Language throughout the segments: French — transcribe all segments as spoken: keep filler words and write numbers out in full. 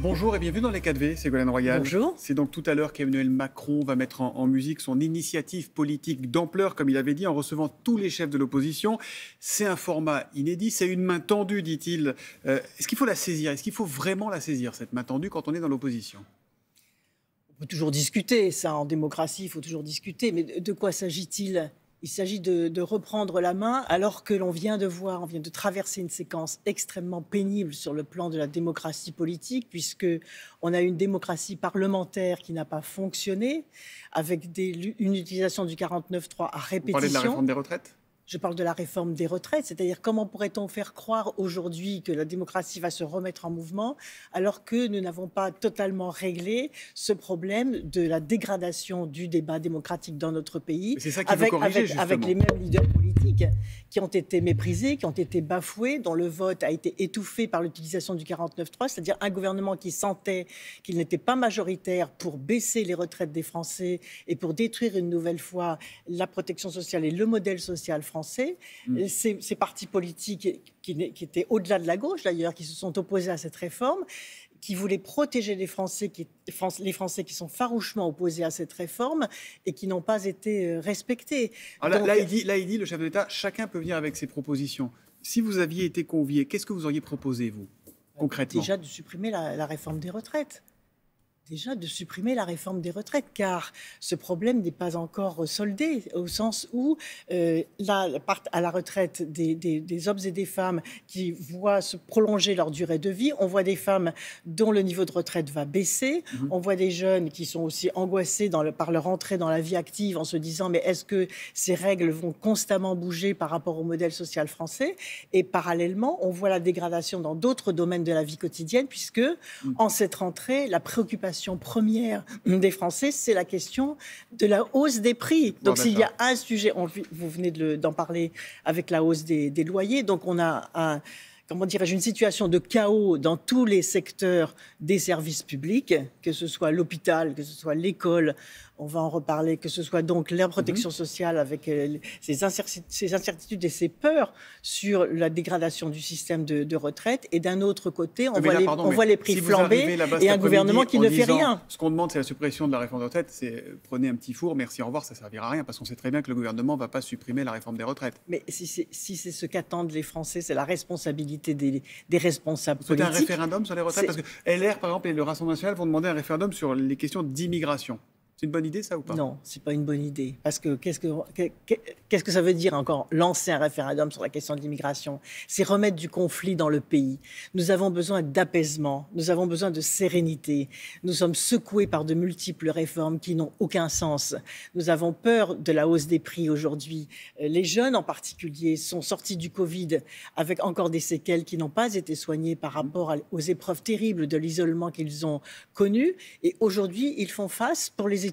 Bonjour et bienvenue dans les quatre V, Ségolène Royal. Bonjour. C'est donc tout à l'heure qu'Emmanuel Macron va mettre en, en musique son initiative politique d'ampleur, comme il avait dit, en recevant tous les chefs de l'opposition. C'est un format inédit, c'est une main tendue, dit-il. Euh, est-ce qu'il faut la saisir? Est-ce qu'il faut vraiment la saisir, cette main tendue, quand on est dans l'opposition? On peut toujours discuter, ça, en démocratie, il faut toujours discuter. Mais de quoi s'agit-il? Il s'agit de, de reprendre la main alors que l'on vient de voir, on vient de traverser une séquence extrêmement pénible sur le plan de la démocratie politique, puisqu'on a une démocratie parlementaire qui n'a pas fonctionné, avec des, une utilisation du quarante-neuf trois à répétition. Vous parlez de la réforme des retraites ? Je parle de la réforme des retraites, c'est-à-dire comment pourrait-on faire croire aujourd'hui que la démocratie va se remettre en mouvement alors que nous n'avons pas totalement réglé ce problème de la dégradation du débat démocratique dans notre pays, avec, corriger, avec, avec les mêmes leaders politiques qui ont été méprisés, qui ont été bafoués, dont le vote a été étouffé par l'utilisation du quarante-neuf trois, c'est-à-dire un gouvernement qui sentait qu'il n'était pas majoritaire pour baisser les retraites des Français et pour détruire une nouvelle fois la protection sociale et le modèle social français. Français, mmh. ces, ces partis politiques qui, qui étaient au-delà de la gauche d'ailleurs, qui se sont opposés à cette réforme, qui voulaient protéger les Français, qui, les Français qui sont farouchement opposés à cette réforme et qui n'ont pas été respectés. Alors là, Donc, là, il dit, là, il dit, le chef de l'État, chacun peut venir avec ses propositions. Si vous aviez été convié, qu'est-ce que vous auriez proposé, vous, concrètement? Déjà de supprimer la, la réforme des retraites. Déjà de supprimer la réforme des retraites, car ce problème n'est pas encore soldé, au sens où euh, là, partent à la retraite des, des, des hommes et des femmes qui voient se prolonger leur durée de vie. On voit des femmes dont le niveau de retraite va baisser. Mmh. On voit des jeunes qui sont aussi angoissés dans le, par leur entrée dans la vie active en se disant « mais est-ce que ces règles vont constamment bouger par rapport au modèle social français ?» Et parallèlement, on voit la dégradation dans d'autres domaines de la vie quotidienne, puisque mmh. en cette rentrée, la préoccupation première des Français, c'est la question de la hausse des prix. Donc, bon, s'il y a un sujet, on, vous venez d'en de parler avec la hausse des, des loyers, donc on a un, comment dirais-je, une situation de chaos dans tous les secteurs des services publics, que ce soit l'hôpital, que ce soit l'école, on va en reparler, que ce soit donc la protection mmh. sociale avec ses incertitudes et ses peurs sur la dégradation du système de, de retraite. Et d'un autre côté, on, voit, là, pardon, les, on voit les prix si flamber et un gouvernement qui ne fait rien. Ce qu'on demande, c'est la suppression de la réforme des retraites. C'est prenez un petit four, merci, au revoir, ça ne servira à rien parce qu'on sait très bien que le gouvernement ne va pas supprimer la réforme des retraites. Mais si c'est si ce qu'attendent les Français, c'est la responsabilité des, des responsables Vous politiques. Vous souhaitez un référendum sur les retraites? Parce que L R, par exemple, et le Rassemblement national vont demander un référendum sur les questions d'immigration. C'est une bonne idée, ça, ou pas? Non, c'est pas une bonne idée. Parce que qu'est-ce que, qu'est-ce que ça veut dire encore lancer un référendum sur la question de l'immigration? C'est remettre du conflit dans le pays. Nous avons besoin d'apaisement, nous avons besoin de sérénité. Nous sommes secoués par de multiples réformes qui n'ont aucun sens. Nous avons peur de la hausse des prix aujourd'hui. Les jeunes, en particulier, sont sortis du Covid avec encore des séquelles qui n'ont pas été soignées par rapport aux épreuves terribles de l'isolement qu'ils ont connu. Et aujourd'hui, ils font face, pour les étudiants,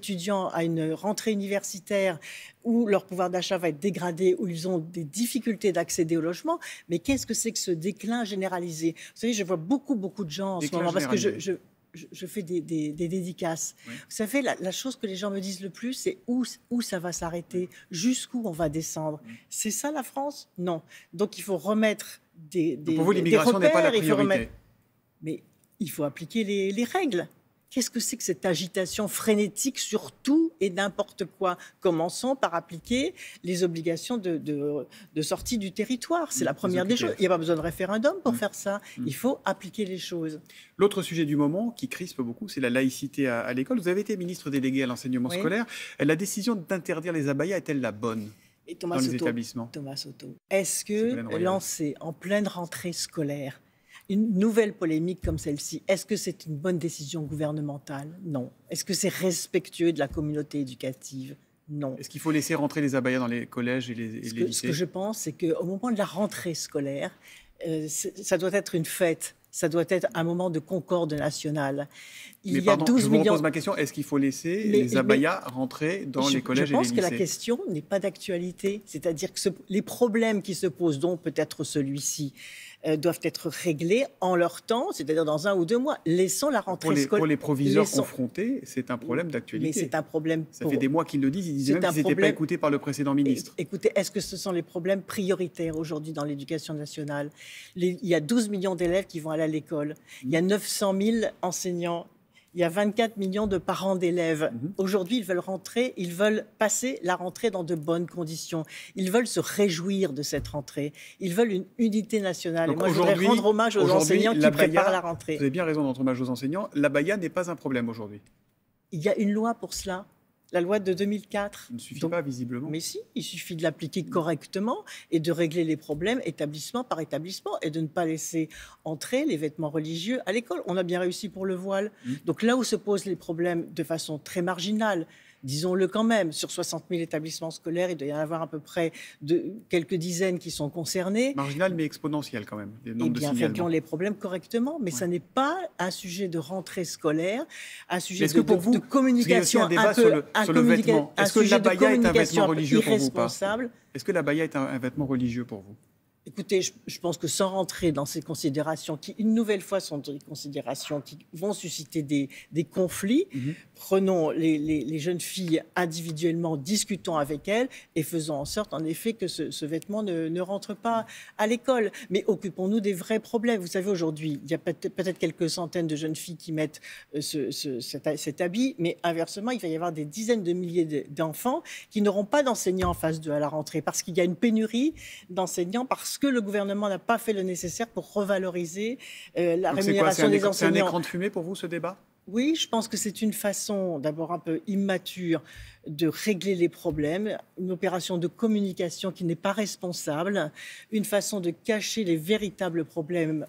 à une rentrée universitaire où leur pouvoir d'achat va être dégradé, où ils ont des difficultés d'accéder au logement. Mais qu'est-ce que c'est que ce déclin généralisé? Vous savez, je vois beaucoup, beaucoup de gens en déclin ce moment, généralisé. Parce que je... je Je fais des, des, des dédicaces. Oui. Vous savez, la, la chose que les gens me disent le plus, c'est où, où ça va s'arrêter, jusqu'où on va descendre. Oui. C'est ça la France? Non. Donc il faut remettre des, des, pour vous, l'immigration n'est pas la priorité. Il faut remettre... Mais il faut appliquer les, les règles. Qu'est-ce que c'est que cette agitation frénétique sur tout et n'importe quoi? Commençons par appliquer les obligations de, de, de sortie du territoire. C'est mmh, la première des choses. Il n'y a pas besoin de référendum pour mmh. faire ça. Mmh. Il faut appliquer les choses. L'autre sujet du moment qui crispe beaucoup, c'est la laïcité à, à l'école. Vous avez été ministre délégué à l'enseignement oui. scolaire. La décision d'interdire les abayas est-elle la bonne? Et Thomas dans Sotto, les établissements Thomas Sotto, est-ce que lancer en pleine rentrée scolaire une nouvelle polémique comme celle-ci, est-ce que c'est une bonne décision gouvernementale? Non. Est-ce que c'est respectueux de la communauté éducative? Non. Est-ce qu'il faut laisser rentrer les abayas dans les collèges et les, et ce les que, lycées? Ce que je pense, c'est qu'au moment de la rentrée scolaire, euh, ça doit être une fête. Ça doit être un moment de concorde nationale. Il mais y a pardon, douze je vous millions... repose ma question. Est-ce qu'il faut laisser mais, les abayas rentrer dans je, les collèges et les lycées? Je pense que la question n'est pas d'actualité. C'est-à-dire que ce, les problèmes qui se posent, dont peut-être celui-ci, euh, doivent être réglées en leur temps, c'est-à-dire dans un ou deux mois. Laissons la rentrée scolaire. Pour, pour les proviseurs laissons... confrontés, c'est un problème d'actualité. Mais c'est un problème pour... Ça fait des mois qu'ils le disent, ils disaient même qu'ils n'étaient pas écoutés par le précédent ministre. É écoutez, est-ce que ce sont les problèmes prioritaires aujourd'hui dans l'éducation nationale? les... Il y a douze millions d'élèves qui vont aller à l'école, mmh. il y a neuf cent mille enseignants. Il y a vingt-quatre millions de parents d'élèves. Mmh. Aujourd'hui, ils veulent rentrer, ils veulent passer la rentrée dans de bonnes conditions. Ils veulent se réjouir de cette rentrée. Ils veulent une unité nationale. Donc, et moi, je voudrais rendre hommage aux enseignants qui préparent la rentrée. Vous avez bien raison de rendre hommage aux enseignants. L'abaya n'est pas un problème aujourd'hui. Il y a une loi pour cela. La loi de deux mille quatre. Il ne suffit donc pas, visiblement. Mais si, il suffit de l'appliquer correctement et de régler les problèmes établissement par établissement et de ne pas laisser entrer les vêtements religieux à l'école. On a bien réussi pour le voile. Mmh. Donc là où se posent les problèmes de façon très marginale, disons-le quand même, sur soixante mille établissements scolaires, il doit y en avoir à peu près de, quelques dizaines qui sont concernés. Marginal mais exponentiel quand même. Et bien, réglons les problèmes correctement, mais ouais. ça n'est pas un sujet de rentrée scolaire, un sujet de, que pour de, vous, de communication un, débat un peu, sur le, un sur le vêtement. Est-ce que l'abaya est un vêtement religieux pour vous? Est-ce que l'abaya est un, un vêtement religieux pour vous? Écoutez, je, je pense que sans rentrer dans ces considérations qui, une nouvelle fois, sont des considérations qui vont susciter des, des conflits, mm-hmm. prenons les, les, les jeunes filles individuellement, discutons avec elles et faisons en sorte, en effet, que ce, ce vêtement ne, ne rentre pas à l'école. Mais occupons-nous des vrais problèmes. Vous savez, aujourd'hui, il y a peut-être quelques centaines de jeunes filles qui mettent ce, ce, cet, cet habit, mais inversement, il va y avoir des dizaines de milliers d'enfants qui n'auront pas d'enseignants en face d'eux à la rentrée parce qu'il y a une pénurie d'enseignants, parce Parce que le gouvernement n'a pas fait le nécessaire pour revaloriser euh, la Donc rémunération quoi, des enseignants. C'est un écran de fumée pour vous, ce débat? Oui, je pense que c'est une façon, d'abord un peu immature, de régler les problèmes, une opération de communication qui n'est pas responsable, une façon de cacher les véritables problèmes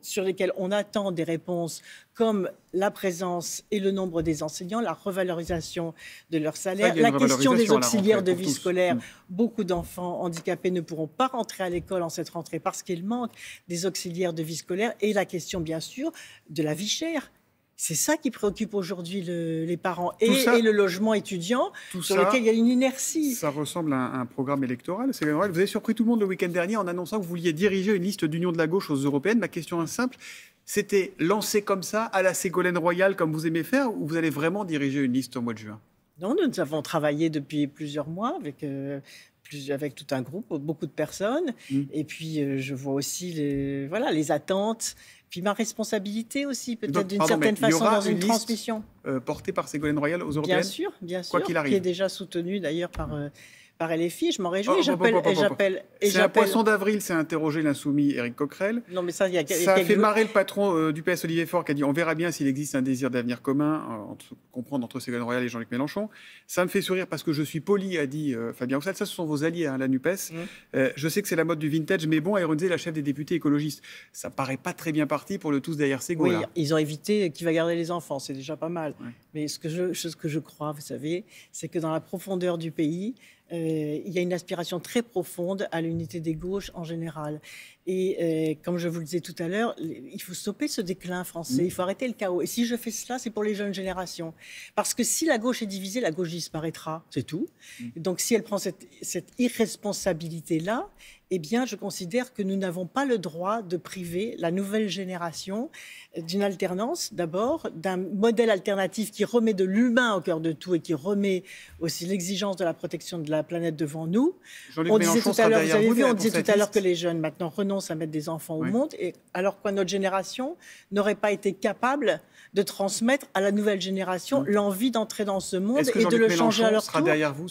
sur lesquels on attend des réponses, comme la présence et le nombre des enseignants, la revalorisation de leur salaire, la question des auxiliaires de vie scolaire. Beaucoup d'enfants handicapés ne pourront pas rentrer à l'école en cette rentrée parce qu'il manque des auxiliaires de vie scolaire et la question, bien sûr, de la vie chère. C'est ça qui préoccupe aujourd'hui le, les parents et, ça, et le logement étudiant sur ça, lequel il y a une inertie. Ça ressemble à un, à un programme électoral. Vous avez surpris tout le monde le week-end dernier en annonçant que vous vouliez diriger une liste d'union de la gauche aux européennes. Ma question est simple, c'était lancer comme ça à la Ségolène Royal comme vous aimez faire ou vous allez vraiment diriger une liste au mois de juin? Non, nous avons travaillé depuis plusieurs mois avec... Euh, avec tout un groupe, beaucoup de personnes. Mmh. Et puis, euh, je vois aussi les, voilà, les attentes. Puis ma responsabilité aussi, peut-être d'une certaine façon, dans une, une transmission. Euh, portée par Ségolène Royal aux Européennes? Bien sûr, bien sûr. Quoi qu'il arrive. Qui est déjà soutenue d'ailleurs par... Euh, par L F I, je m'en réjouis, oh, j'appelle... Bon, bon, bon, bon, bon. C'est un poisson d'avril, c'est interroger l'insoumis Éric Coquerel. Non, mais ça, il y a, y a ça a fait marrer le patron euh, du P S, Olivier Faure, qui a dit « On verra bien s'il existe un désir d'avenir commun, euh, entre, comprendre entre Ségolène Royal et Jean-Luc Mélenchon. » Ça me fait sourire parce que je suis poli, a dit euh, Fabien Roussel. Ça, ce sont vos alliés, hein, la NUPES. Mm. Euh, je sais que c'est la mode du vintage, mais bon, Ironzé, la chef des députés écologistes. Ça paraît pas très bien parti pour le tous derrière Ségolène. Oui, là. Ils ont évité qui va garder les enfants, c'est déjà pas mal. Ouais. Mais ce que, je, ce que je crois, vous savez, c'est que dans la profondeur du pays... Euh, il y a une aspiration très profonde à l'unité des gauches en général. Et euh, comme je vous le disais tout à l'heure, il faut stopper ce déclin français, mmh. il faut arrêter le chaos. Et si je fais cela, c'est pour les jeunes générations. Parce que si la gauche est divisée, la gauche disparaîtra, c'est tout. Mmh. Donc si elle prend cette, cette irresponsabilité-là, eh bien, je considère que nous n'avons pas le droit de priver la nouvelle génération d'une alternance, d'abord, d'un modèle alternatif qui remet de l'humain au cœur de tout et qui remet aussi l'exigence de la protection de la planète devant nous. On disait tout à l'heure, vous avez vu, on disait tout à l'heure que les jeunes maintenant renoncent à mettre des enfants oui. au monde, et alors que notre génération n'aurait pas été capable de transmettre à la nouvelle génération oui. l'envie d'entrer dans ce monde et de le changer à leur tour. Est-ce que Jean-Luc Mélenchon sera derrière vous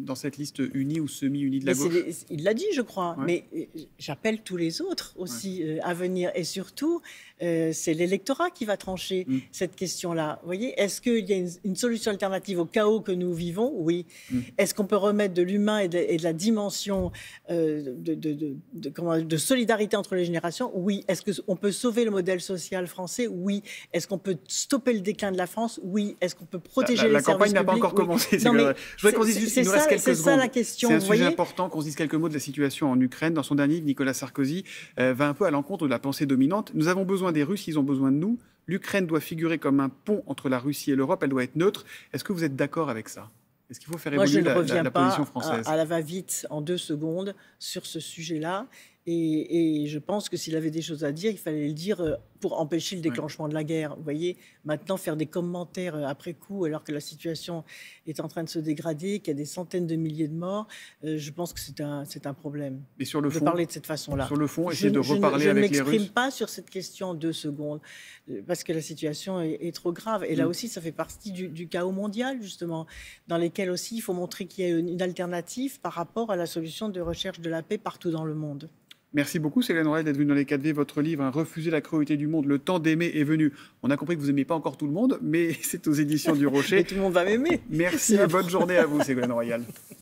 dans cette liste unie ou semi-unie de la gauche? Il l'a dit, je crois. Ouais. Mais j'appelle tous les autres aussi ouais. euh, à venir. Et surtout, euh, c'est l'électorat qui va trancher mm. cette question-là. Vous voyez, est-ce qu'il y a une, une solution alternative au chaos que nous vivons? Oui. Mm. Est-ce qu'on peut remettre de l'humain et, et de la dimension euh, de, de, de, de, comment, de solidarité entre les générations? Oui. Est-ce qu'on peut sauver le modèle social français? Oui. Est-ce qu'on peut stopper le déclin de la France? Oui. Est-ce qu'on peut protéger la, la, les services publics? La campagne n'a pas encore oui. commencé. C'est ça, c'est ça la question. C'est un sujet important qu'on se dise quelques mots de la situation en Ukraine. Dans son dernier livre, Nicolas Sarkozy euh, va un peu à l'encontre de la pensée dominante. Nous avons besoin des Russes, ils ont besoin de nous. L'Ukraine doit figurer comme un pont entre la Russie et l'Europe, elle doit être neutre. Est-ce que vous êtes d'accord avec ça? Est-ce qu'il faut faire évoluer Moi, je la, ne reviens la, la, la position française? Pas à, à la va-vite en deux secondes sur ce sujet-là. Et, et je pense que s'il avait des choses à dire, il fallait le dire pour empêcher le déclenchement de la guerre. Vous voyez, maintenant, faire des commentaires après coup, alors que la situation est en train de se dégrader, qu'il y a des centaines de milliers de morts, euh, je pense que c'est un, c'est un problème. Et sur le fond, de parler de cette façon-là. Sur le fond, essayer de reparler avec les Russes. Je ne m'exprime pas sur cette question en deux secondes, parce que la situation est, est trop grave. Et là aussi, ça fait partie du, du chaos mondial, justement, dans lesquels aussi il faut montrer qu'il y a une, une alternative par rapport à la solution de recherche de la paix partout dans le monde. Merci beaucoup, Ségolène Royal, d'être venue dans les quatre V. Votre livre, hein, « Refuser la cruauté du monde, le temps d'aimer est venu ». On a compris que vous n'aimez pas encore tout le monde, mais c'est aux éditions du Rocher. Et tout le monde va m'aimer. Merci et bonne journée à vous, Ségolène Royal.